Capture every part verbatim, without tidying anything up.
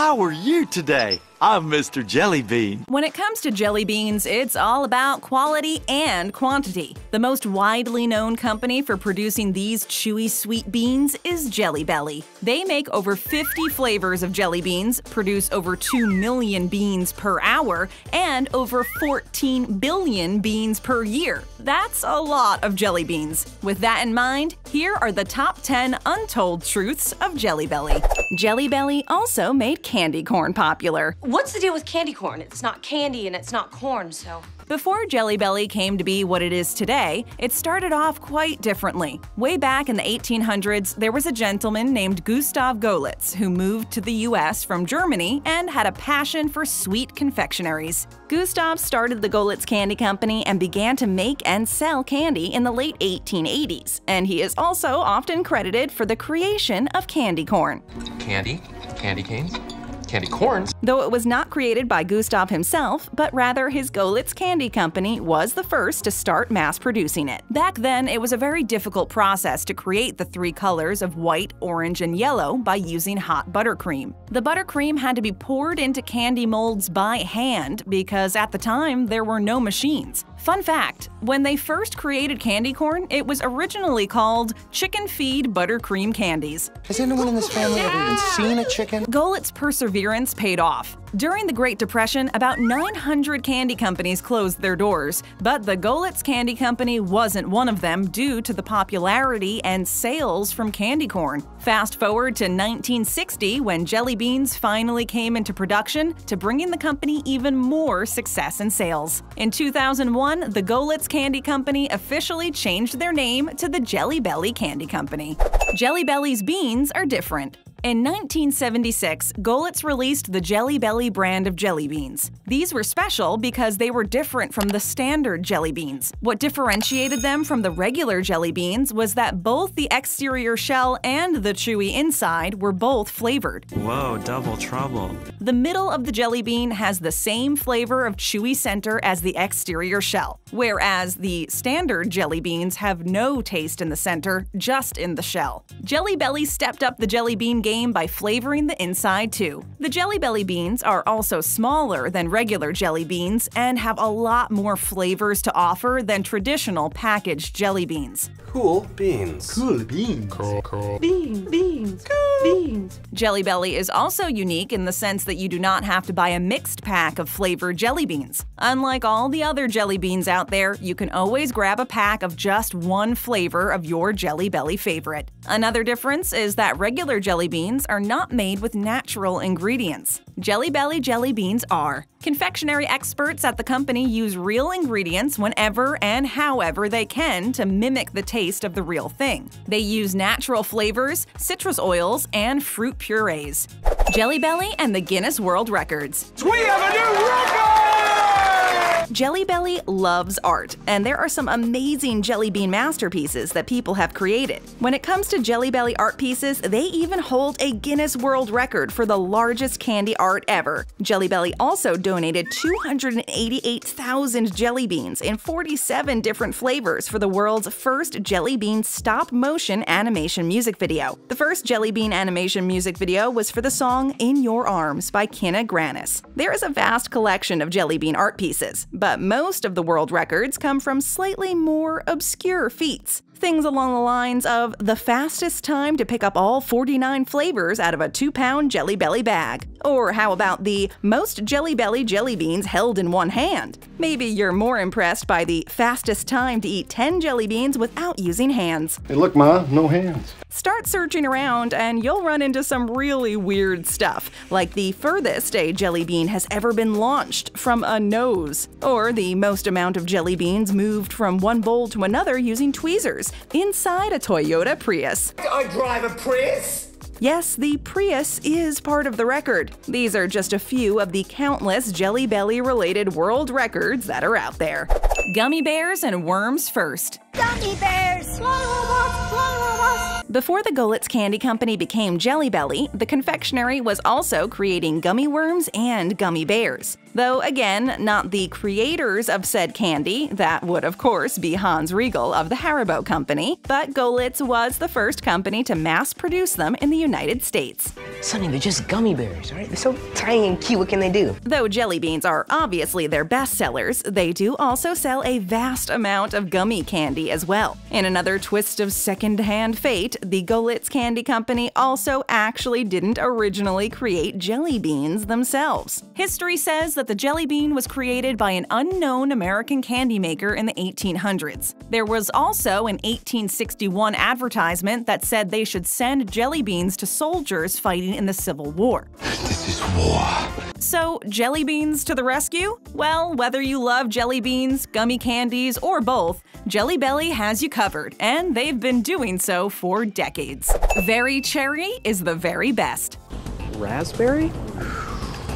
How are you today? I'm Mister Jelly Bean. When it comes to jelly beans, it's all about quality and quantity. The most widely known company for producing these chewy sweet beans is Jelly Belly. They make over fifty flavors of jelly beans, produce over two million beans per hour, and over fourteen billion beans per year. That's a lot of jelly beans. With that in mind, here are the top ten untold truths of Jelly Belly. Jelly Belly also made candy corn popular. What's the deal with candy corn? It's not candy and it's not corn, so... Before Jelly Belly came to be what it is today, it started off quite differently. Way back in the eighteen hundreds, there was a gentleman named Gustav Goelitz who moved to the U S from Germany and had a passion for sweet confectionaries. Gustav started the Goelitz Candy Company and began to make and sell candy in the late eighteen eighties, and he is also often credited for the creation of candy corn. Candy? Candy canes? Candy corns. Though it was not created by Gustav himself, but rather his Goelitz Candy Company was the first to start mass producing it. Back then, it was a very difficult process to create the three colors of white, orange, and yellow by using hot buttercream. The buttercream had to be poured into candy molds by hand because at the time there were no machines. Fun fact, when they first created candy corn, it was originally called chicken feed buttercream candies. Has anyone in this family ever even seen a chicken? Goelitz's perseverance paid off. During the Great Depression, about nine hundred candy companies closed their doors, but the Goelitz Candy Company wasn't one of them due to the popularity and sales from candy corn. Fast forward to nineteen sixty, when jelly beans finally came into production, to bringing the company even more success in sales. In two thousand one, the Goelitz Candy Company officially changed their name to the Jelly Belly Candy Company. Jelly Belly's beans are different. In nineteen seventy-six, Goelitz released the Jelly Belly brand of jelly beans. These were special because they were different from the standard jelly beans. What differentiated them from the regular jelly beans was that both the exterior shell and the chewy inside were both flavored. Whoa, double trouble. The middle of the jelly bean has the same flavor of chewy center as the exterior shell, whereas the standard jelly beans have no taste in the center, just in the shell. Jelly Belly stepped up the jelly bean game Game by flavoring the inside too. The Jelly Belly beans are also smaller than regular jelly beans and have a lot more flavors to offer than traditional packaged jelly beans. Cool beans. Cool beans. Cool, cool. Beans. Beans. Cool. Beans. Jelly Belly is also unique in the sense that you do not have to buy a mixed pack of flavored jelly beans. Unlike all the other jelly beans out there, you can always grab a pack of just one flavor of your Jelly Belly favorite. Another difference is that regular jelly beans Beans are not made with natural ingredients. Jelly Belly jelly beans are. Confectionery experts at the company use real ingredients whenever and however they can to mimic the taste of the real thing. They use natural flavors, citrus oils, and fruit purees. Jelly Belly and the Guinness World Records. We have a new record! Jelly Belly loves art, and there are some amazing jelly bean masterpieces that people have created. When it comes to Jelly Belly art pieces, they even hold a Guinness World Record for the largest candy art ever. Jelly Belly also donated two hundred eighty-eight thousand jelly beans in forty-seven different flavors for the world's first jelly bean stop-motion animation music video. The first jelly bean animation music video was for the song In Your Arms by Kina Grannis. There is a vast collection of jelly bean art pieces, but most of the world records come from slightly more obscure feats. Things along the lines of the fastest time to pick up all forty-nine flavors out of a two pound Jelly Belly bag. Or how about the most Jelly Belly jelly beans held in one hand? Maybe you're more impressed by the fastest time to eat ten jelly beans without using hands. Hey look, Ma, no hands. Start searching around and you'll run into some really weird stuff, like the furthest a jelly bean has ever been launched from a nose, or the most amount of jelly beans moved from one bowl to another using tweezers inside a Toyota Prius. I drive a Prius? Yes, the Prius is part of the record. These are just a few of the countless Jelly Belly-related world records that are out there. Gummy bears and worms first. Gummy bears! Fly robots! Fly robots! Before the Goelitz Candy Company became Jelly Belly, the confectionery was also creating gummy worms and gummy bears. Though, again, not the creators of said candy, that would of course be Hans Riegel of the Haribo Company, but Goelitz was the first company to mass produce them in the United States. Sonny, they're just gummy bears, all right? They're so tiny and cute, what can they do? Though jelly beans are obviously their best sellers, they do also sell a vast amount of gummy candy as well. In another twist of second-hand fate, the Goelitz Candy Company also actually didn't originally create jelly beans themselves. History says that that the jelly bean was created by an unknown American candy maker in the eighteen hundreds. There was also an eighteen sixty-one advertisement that said they should send jelly beans to soldiers fighting in the Civil War. This is war. So, jelly beans to the rescue? Well, whether you love jelly beans, gummy candies, or both, Jelly Belly has you covered, and they've been doing so for decades. Very Cherry is the very best. Raspberry?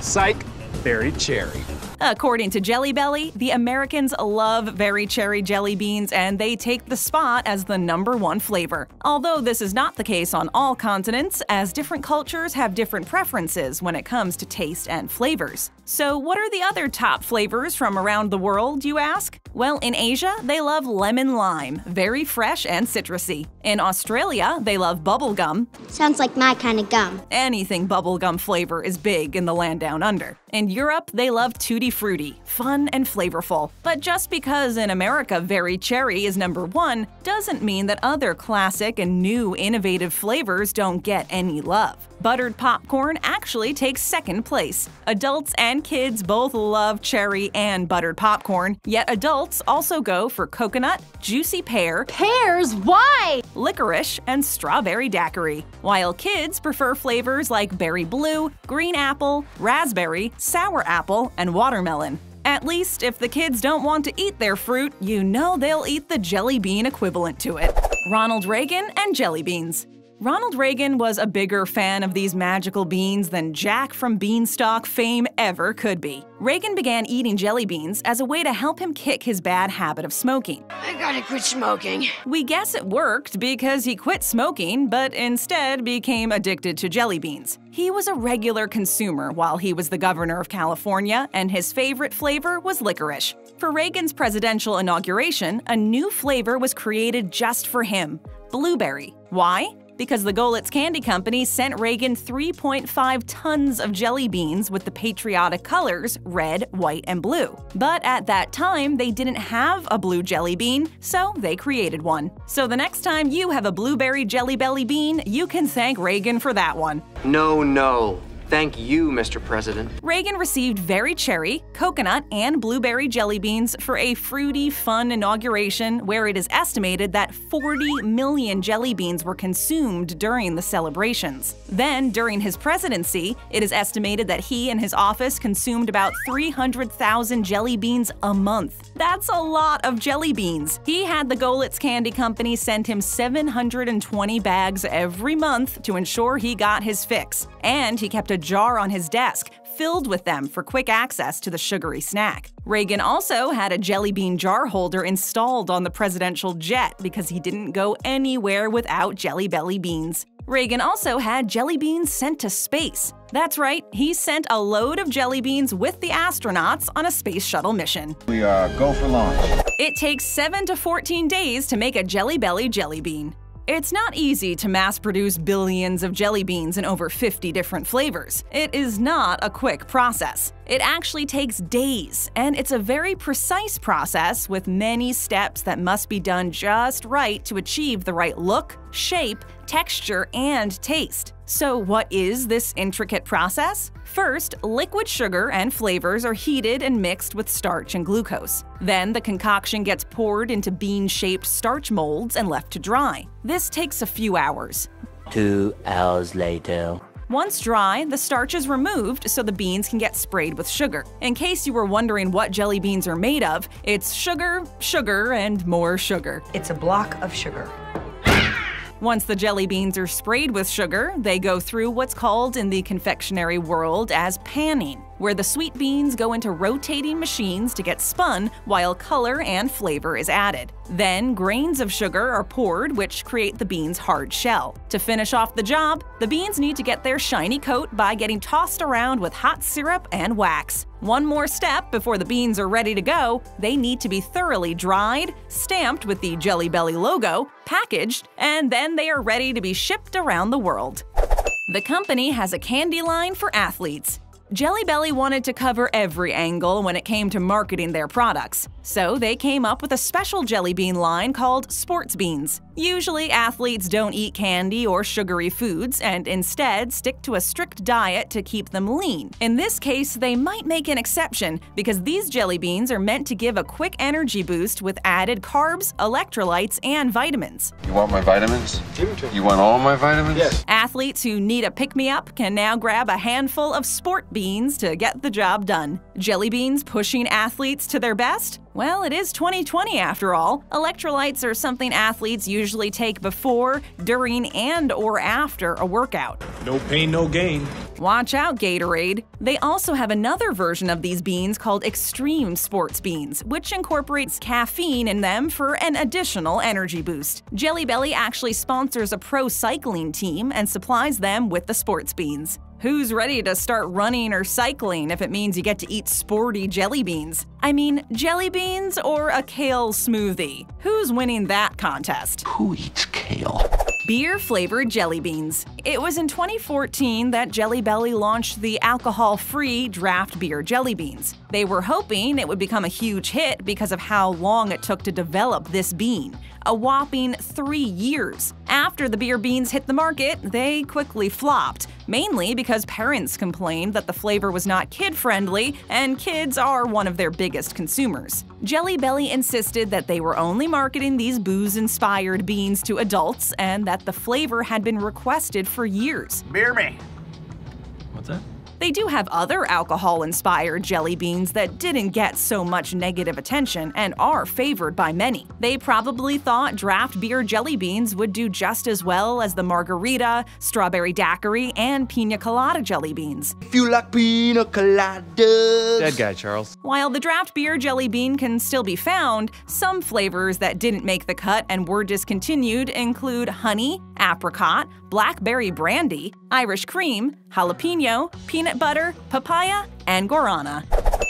Psych. Very Cherry. According to Jelly Belly, the Americans love Very Cherry jelly beans and they take the spot as the number one flavor. Although this is not the case on all continents, as different cultures have different preferences when it comes to taste and flavors. So what are the other top flavors from around the world, you ask? Well, in Asia, they love lemon lime, very fresh and citrusy. In Australia, they love bubblegum. Sounds like my kind of gum. Anything bubblegum flavor is big in the land down under. In Europe, they love tutti frutti, fun and flavorful. But just because in America Very Cherry is number one doesn't mean that other classic and new innovative flavors don't get any love. Buttered popcorn actually takes second place. Adults and kids both love cherry and buttered popcorn, yet adults also go for coconut, juicy pear, pears, why? licorice, and strawberry daiquiri, while kids prefer flavors like berry blue, green apple, raspberry, sour apple, and watermelon. At least if the kids don't want to eat their fruit, you know they'll eat the jelly bean equivalent to it. Ronald Reagan and jelly beans. Ronald Reagan was a bigger fan of these magical beans than Jack from Beanstalk fame ever could be. Reagan began eating jelly beans as a way to help him kick his bad habit of smoking. I gotta quit smoking. We guess it worked because he quit smoking, but instead became addicted to jelly beans. He was a regular consumer while he was the governor of California, and his favorite flavor was licorice. For Reagan's presidential inauguration, a new flavor was created just for him – blueberry. Why? Because the Goelitz Candy Company sent Reagan three point five tons of jelly beans with the patriotic colors red, white, and blue. But at that time, they didn't have a blue jelly bean, so they created one. So the next time you have a blueberry Jelly Belly bean, you can thank Reagan for that one. No, no. Thank you, Mister President. Reagan received Very Cherry, coconut, and blueberry jelly beans for a fruity, fun inauguration where it is estimated that forty million jelly beans were consumed during the celebrations. Then, during his presidency, it is estimated that he and his office consumed about three hundred thousand jelly beans a month. That's a lot of jelly beans. He had the Goelitz Candy Company send him seven hundred twenty bags every month to ensure he got his fix, and he kept a a jar on his desk filled with them for quick access to the sugary snack. Reagan also had a jelly bean jar holder installed on the presidential jet because he didn't go anywhere without Jelly Belly beans. Reagan also had jelly beans sent to space. That's right, he sent a load of jelly beans with the astronauts on a space shuttle mission. We uh, go for launch. It takes seven to fourteen days to make a Jelly Belly jelly bean. It's not easy to mass-produce billions of jelly beans in over fifty different flavors. It is not a quick process. It actually takes days, and it's a very precise process with many steps that must be done just right to achieve the right look, shape, texture, and taste. So what is this intricate process? First, liquid sugar and flavors are heated and mixed with starch and glucose. Then the concoction gets poured into bean-shaped starch molds and left to dry. This takes a few hours. Two hours later. Once dry, the starch is removed so the beans can get sprayed with sugar. In case you were wondering what jelly beans are made of, it's sugar, sugar, and more sugar. It's a block of sugar. Once the jelly beans are sprayed with sugar, they go through what's called in the confectionery world as panning. where the sweet beans go into rotating machines to get spun while color and flavor is added. Then grains of sugar are poured, which create the beans' hard shell. To finish off the job, the beans need to get their shiny coat by getting tossed around with hot syrup and wax. One more step before the beans are ready to go, they need to be thoroughly dried, stamped with the Jelly Belly logo, packaged, and then they are ready to be shipped around the world. The company has a candy line for athletes. Jelly Belly wanted to cover every angle when it came to marketing their products, so they came up with a special jelly bean line called Sports Beans. Usually, athletes don't eat candy or sugary foods and instead stick to a strict diet to keep them lean. In this case, they might make an exception because these jelly beans are meant to give a quick energy boost with added carbs, electrolytes, and vitamins. You want my vitamins? Give them to me. You want all my vitamins? Yes. Athletes who need a pick-me-up can now grab a handful of Sport Beans to get the job done. Jelly beans pushing athletes to their best? Well, it is twenty twenty after all. Electrolytes are something athletes usually take before, during, and or after a workout. No pain, no gain. Watch out, Gatorade. They also have another version of these beans called Extreme Sports Beans, which incorporates caffeine in them for an additional energy boost. Jelly Belly actually sponsors a pro cycling team and supplies them with the sports beans. Who's ready to start running or cycling if it means you get to eat sporty jelly beans? I mean, jelly beans or a kale smoothie? Who's winning that contest? Who eats kale? Beer-flavored jelly beans. It was in twenty fourteen that Jelly Belly launched the alcohol-free draft beer jelly beans. They were hoping it would become a huge hit because of how long it took to develop this bean, a whopping three years. After the beer beans hit the market, they quickly flopped, mainly because parents complained that the flavor was not kid-friendly, and kids are one of their biggest consumers. Jelly Belly insisted that they were only marketing these booze-inspired beans to adults and that that the flavor had been requested for years. Beer me. What's that? They do have other alcohol-inspired jelly beans that didn't get so much negative attention and are favored by many. They probably thought draft beer jelly beans would do just as well as the margarita, strawberry daiquiri, and pina colada jelly beans. If you like pina coladas. Dead guy, Charles. While the draft beer jelly bean can still be found, some flavors that didn't make the cut and were discontinued include honey, apricot, blackberry brandy, Irish cream, jalapeno, peanut butter, papaya, and guarana.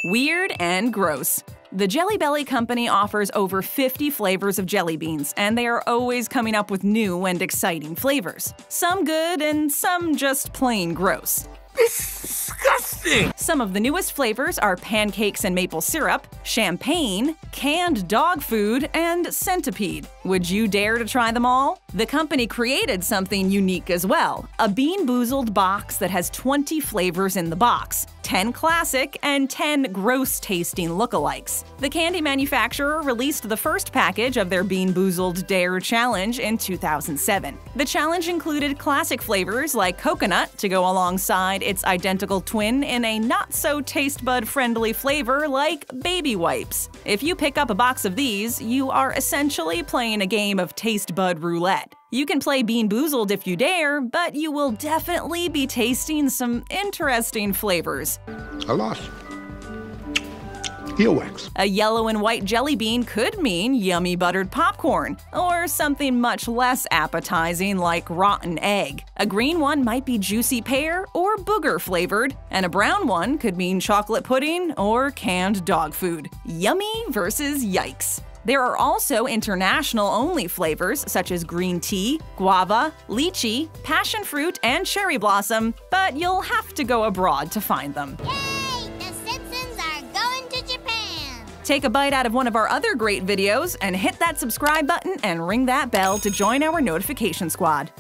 Weird and gross. The Jelly Belly company offers over fifty flavors of jelly beans, and they are always coming up with new and exciting flavors. Some good and some just plain gross. Disgusting! Some of the newest flavors are pancakes and maple syrup, champagne, canned dog food, and centipede. Would you dare to try them all? The company created something unique as well, a Bean Boozled box that has twenty flavors in the box, ten classic and ten gross-tasting lookalikes. The candy manufacturer released the first package of their Bean Boozled Dare Challenge in two thousand seven. The challenge included classic flavors like coconut to go alongside its identical twin in a not-so-taste-bud-friendly flavor like baby wipes. If you pick up a box of these, you are essentially playing a game of taste-bud roulette. You can play Bean Boozled if you dare, but you will definitely be tasting some interesting flavors. I lost. Earwax. A yellow and white jelly bean could mean yummy buttered popcorn, or something much less appetizing like rotten egg. A green one might be juicy pear or booger flavored, and a brown one could mean chocolate pudding or canned dog food. Yummy versus yikes. There are also international-only flavors such as green tea, guava, lychee, passion fruit, and cherry blossom, but you'll have to go abroad to find them. Yay! The Simpsons are going to Japan! Take a bite out of one of our other great videos and hit that subscribe button and ring that bell to join our notification squad.